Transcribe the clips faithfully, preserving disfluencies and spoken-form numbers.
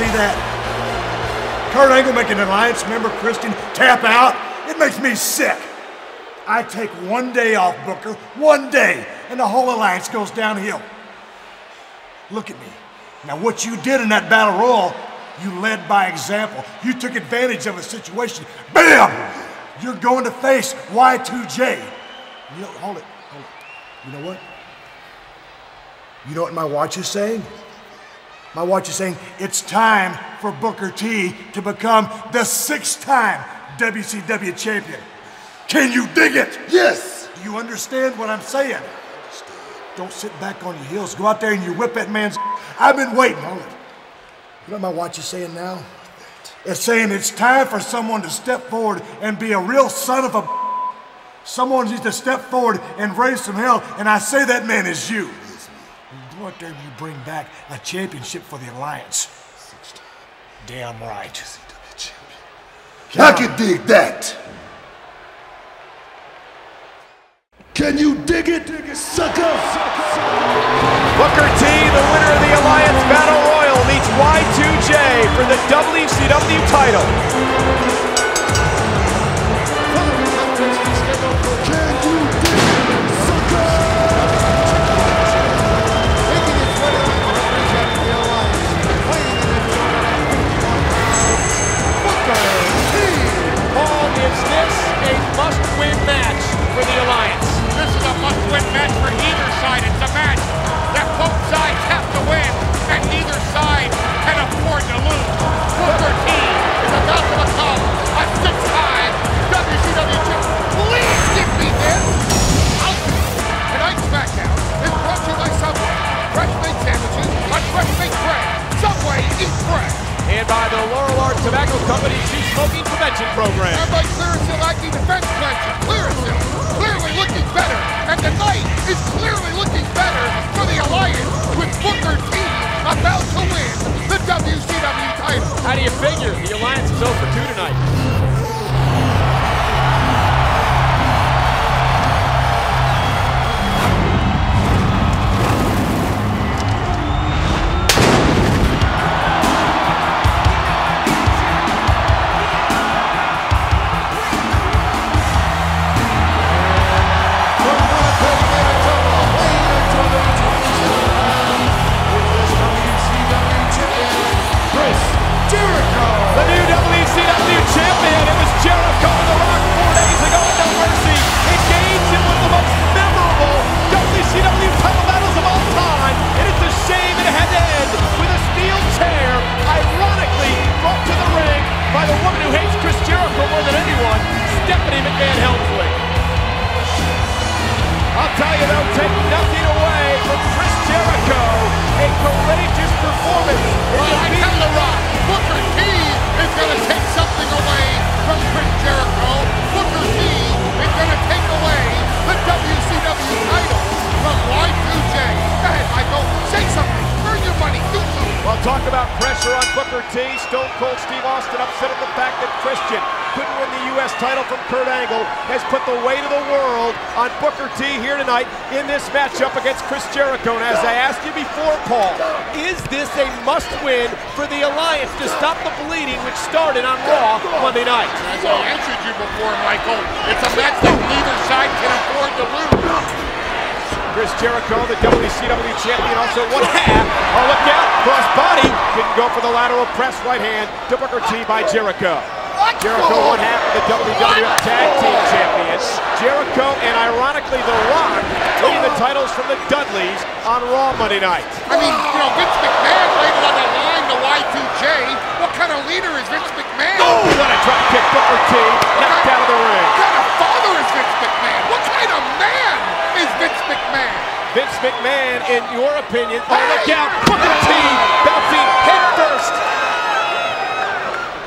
see that. Kurt Angle making an Alliance member, Christian, tap out. It makes me sick. I take one day off, Booker, one day, and the whole Alliance goes downhill. Look at me. Now, what you did in that battle royal, you led by example. You took advantage of a situation. Bam! You're going to face Y two J. You know, hold it, hold it. You know what? You know what my watch is saying? My watch is saying it's time for Booker T to become the six-time W C W champion. Can you dig it? Yes! Do you understand what I'm saying? Don't sit back on your heels. Go out there and you whip that man's. I've been waiting. Hold it. You know what my watch is saying now? It's saying it's time for someone to step forward and be a real son of a. Someone needs to step forward and raise some hell, and I say that man is you. You go out there and you bring back a championship for the Alliance. Damn right. I can dig that. Can you dig it, dig it, sucker? Booker T, the winner of the Alliance Battle Royal, meets Y two J for the W C W title. Can you dig it, sucker? Making his way to the Alliance, playing in the tournament. Booker T. Paul gives this a must-win match for the Alliance. This is a must-win match for either side. It's a match that both sides have to win, and neither side can afford to lose. Booker T is about to become a six-time W C W champion. Please give me this! Tonight's SmackDown is brought to you by Subway. Fresh made sandwiches on fresh made bread. Subway, eat fresh. And by the Laurel Art Tobacco Company Cheap Smoking Prevention Program. And by Clearasil Acne Defense Prevention. Clearasil. Clearly looking better, and the night is clearly looking better for the Alliance, with Booker T about to win the W C W title. How do you figure the Alliance is oh for two tonight? By the woman who hates Chris Jericho more than anyone, Stephanie McMahon Helmsley. I'll tell you, they'll take nothing away from Chris Jericho. A courageous performance. Well, I tell The Rock, Booker T is going to take something away from Chris Jericho. Booker T is going to take away the W C W title from Y two J. Go ahead, Michael, say something. Earn your money, do something. Well, talk about pressure on Booker T. Stone Cold Steve Austin upset at the fact that Christian couldn't win the U S title from Kurt Angle has put the weight of the world on Booker T here tonight in this matchup against Chris Jericho. And as I asked you before, Paul, is this a must-win for the Alliance to stop the bleeding which started on Raw Monday night? As I answered you before, Michael, it's a match that neither side can afford to lose. Chris Jericho, the W C W champion, also one half. Oh, look out, cross body. Didn't go for the lateral press, right hand to Booker T by Jericho. Jericho, one half of the W W F Tag Team Champions. Jericho and, ironically, The Rock winning the titles from the Dudleys on Raw Monday night. I mean, you know, Vince McMahon laid it on the line to Y two J. What kind of leader is Vince McMahon? Oh, what a drop kick, Booker T, knocked out of the ring. What kind of father is Vince McMahon? What kind of man is Vince McMahon? Vince McMahon, in your opinion, on the gap, Booker T, bouncing head first.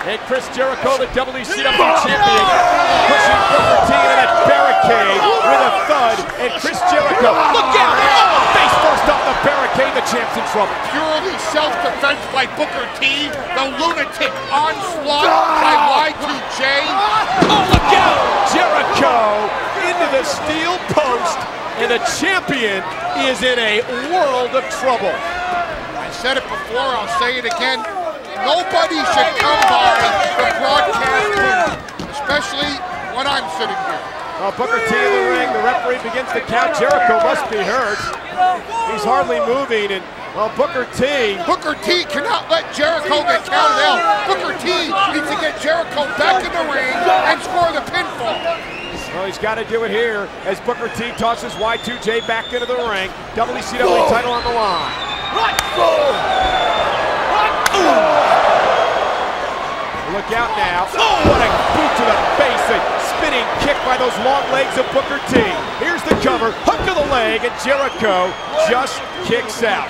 And Chris Jericho, the W C W champion, pushing Booker T into that barricade with a thud. And Chris Jericho, look out! Oh, face first off the barricade, the champ's in trouble. Purely self-defense by Booker T, the lunatic onslaught by Y two J. Oh, look out! Jericho! Into the steel post, and the champion is in a world of trouble. I said it before, I'll say it again. Nobody should come by the broadcast booth, especially when I'm sitting here. Well, Booker T in the ring, the referee begins to count. Jericho must be hurt. He's hardly moving, and well, Booker T. Booker T cannot let Jericho get counted out. Booker T needs to get Jericho back in the ring and score the pinfall. Well, he's got to do it here as Booker T tosses Y two J back into the ring. W C W Whoa. Title on the line. Right. Look out now. Oh, what a boot to the face. A spinning kick by those long legs of Booker T. Here's the cover, hook to the leg, and Jericho just kicks out.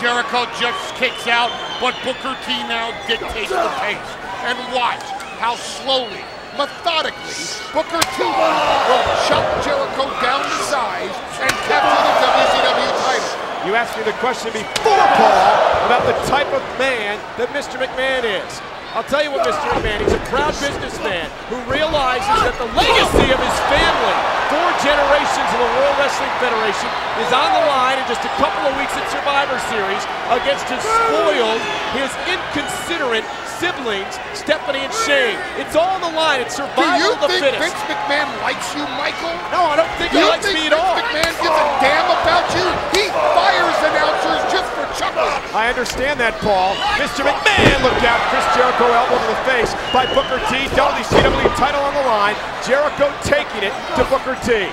Jericho just kicks out, but Booker T now dictates the pace. And watch how slowly, methodically, Booker T will chuck Jericho down the sides and capture the W C W title. You asked me the question before, Paul, about the type of man that Mister McMahon is. I'll tell you what, Mister McMahon, he's a proud businessman who realizes that the legacy of his family, four generations of the World Wrestling Federation, is on the line in just a couple of weeks at Survivor Series against his spoiled, his inconsiderate siblings, Stephanie and Shane. It's all on the line. It's survival of the fittest. Do you think Vince McMahon likes you, Michael? No, I don't think he likes me at all. Do you think Vince McMahon gives a damn about you? He fires announcers just for chuckles. I understand that, Paul. Mister McMahon looked out. Chris Jericho elbow to the face by Booker T. W C W title on the line. Jericho taking it to Booker T.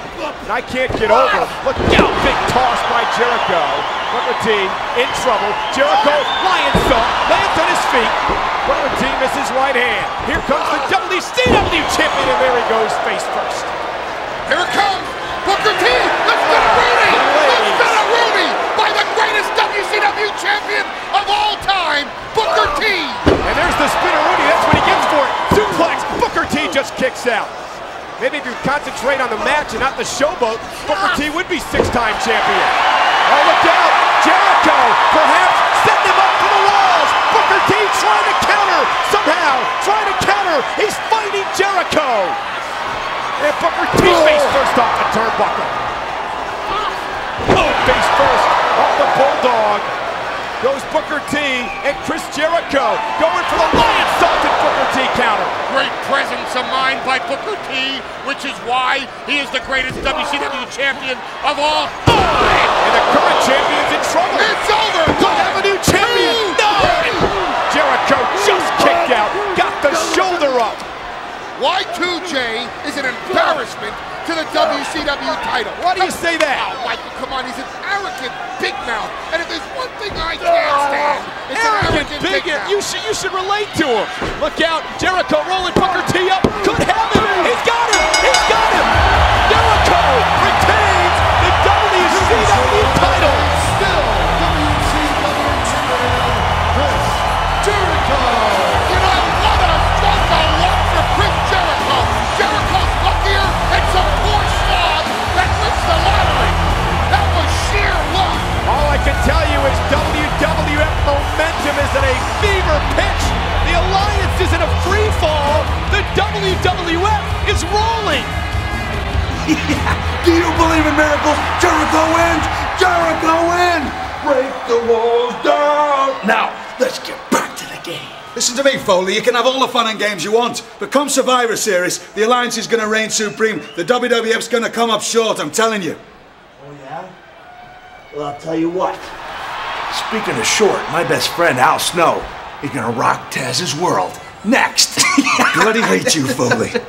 And I can't get over. Look out, big toss by Jericho. Booker T in trouble. Jericho, lion salt, lands on his feet. Booker T misses right hand. Here comes the W C W champion, and there he goes, face first. Here it comes, Booker T. Let's get a Rooney. Let's get a Rooney by the greatest W C W champion of all time, Booker T. And there's the spinneroonie, that's what he gets for it. Suplex, Booker T just kicks out. Maybe if you concentrate on the match and not the showboat, Booker T would be six-time champion. Oh, look out, Jericho, perhaps setting him up for the walls. Booker T trying to counter, somehow, trying to counter. He's fighting Jericho. And Booker T face first off the turnbuckle. Oh, face first off the bulldog. Goes Booker T and Chris Jericho going for the lion salt and Booker T counter. Great presence of mind by Booker T, which is why he is the greatest W C W champion of all time. And the current champion's in trouble. It's over. Don't have a new champion. No. Jericho just kicked out. Got the shoulder up. Y two J is an embarrassment to the W C W title. Why do you say that? Oh, Michael, come on, he's an arrogant big mouth. And if there's one thing I can't stand, it's arrogant, an arrogant big mouth. You should, you should relate to him. Look out, Jericho rolling Booker T up. Could have him. He's got him. He's got him. Jericho retains the W C W title. Still W C W champion, Chris Jericho. You know what? A what a lot for Chris Jericho. Jericho's luckier and some poor slob that wins the lottery. That was sheer luck. All I can tell you is W W F momentum is at a fever pitch. The Alliance is in a free fall. The W W F is rolling. Yeah. Do you believe in miracles? Jericho wins. Jericho wins. Break the walls down. Now, let's get back to the game. Listen to me, Foley, you can have all the fun and games you want, but come Survivor Series, the Alliance is going to reign supreme. The W W F's going to come up short, I'm telling you. Oh, yeah? Well, I'll tell you what. Speaking of short, my best friend, Al Snow, is going to rock Taz's world. Next! Bloody hate you, Foley.